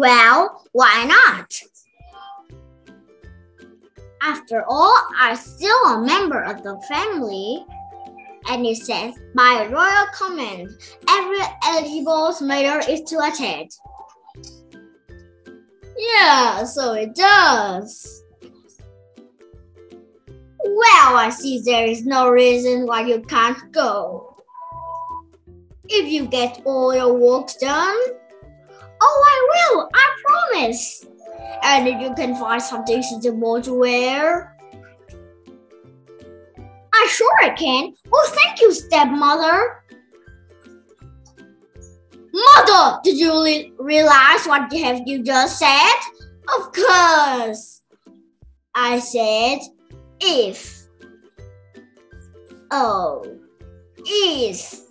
Well, why not? After all, I'm still a member of the family. And it says, by royal command, every eligible matter is to attend. Yeah, so it does. Well, I see there is no reason why you can't go. If you get all your work done. Oh, I will, I promise. And if you can find something suitable to wear. I sure I can. Oh, thank you, stepmother. Mother, did you realize what have you just said? Of course. I said, if. Oh, is.